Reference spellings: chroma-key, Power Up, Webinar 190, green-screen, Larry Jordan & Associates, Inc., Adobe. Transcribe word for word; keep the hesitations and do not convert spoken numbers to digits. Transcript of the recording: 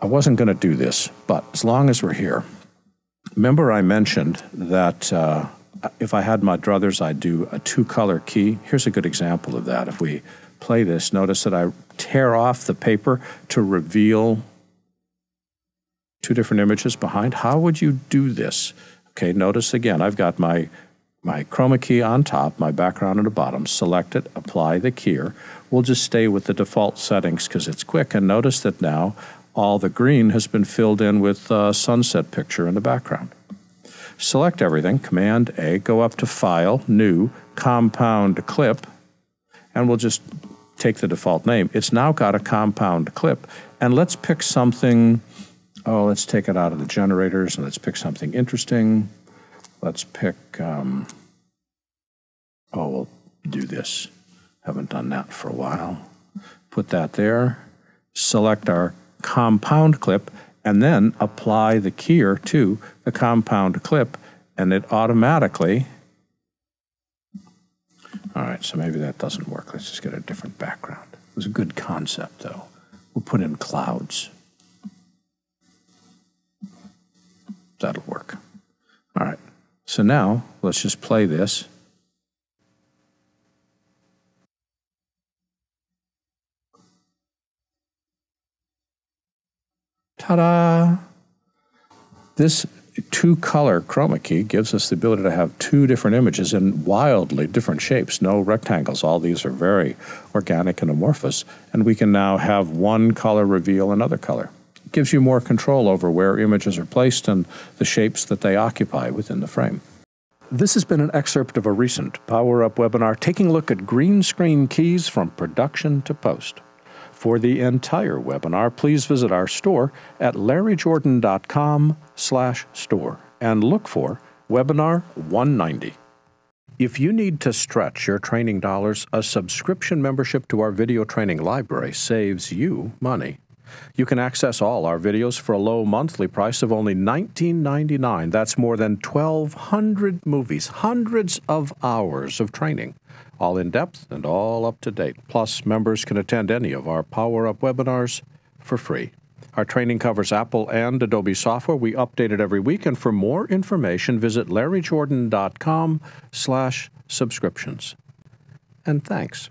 I wasn't going to do this, but as long as we're here, remember I mentioned that uh, if I had my druthers, I'd do a two-color key. Here's a good example of that. If we play this, notice that I tear off the paper to reveal two different images behind. How would you do this? Okay, notice again, I've got my, my chroma key on top, my background at the bottom. Select it, apply the keyer. We'll just stay with the default settings because it's quick, and notice that now all the green has been filled in with a sunset picture in the background. Select everything, Command A, go up to File, New, Compound Clip, and we'll just take the default name. It's now got a compound clip, and let's pick something, oh, let's take it out of the generators, and let's pick something interesting. Let's pick, um, oh, we'll do this. Haven't done that for a while. Put that there, select our compound clip, and then apply the keyer to the compound clip, and it automatically, all right, so maybe that doesn't work. Let's just get a different background. It was a good concept, though. We'll put in clouds. That'll work. All right, so now let's just play this. Ta-da! This two-color chroma key gives us the ability to have two different images in wildly different shapes. No rectangles. All these are very organic and amorphous. And we can now have one color reveal another color. It gives you more control over where images are placed and the shapes that they occupy within the frame. This has been an excerpt of a recent Power Up webinar taking a look at green screen keys from production to post. For the entire webinar, please visit our store at larry jordan dot com slash store and look for Webinar one ninety. If you need to stretch your training dollars, a subscription membership to our video training library saves you money. You can access all our videos for a low monthly price of only nineteen ninety-nine. That's more than twelve hundred movies, hundreds of hours of training, all in depth and all up to date. Plus, members can attend any of our Power Up webinars for free. Our training covers Apple and Adobe software. We update it every week, and for more information, visit larry jordan dot com slash subscriptions. And thanks.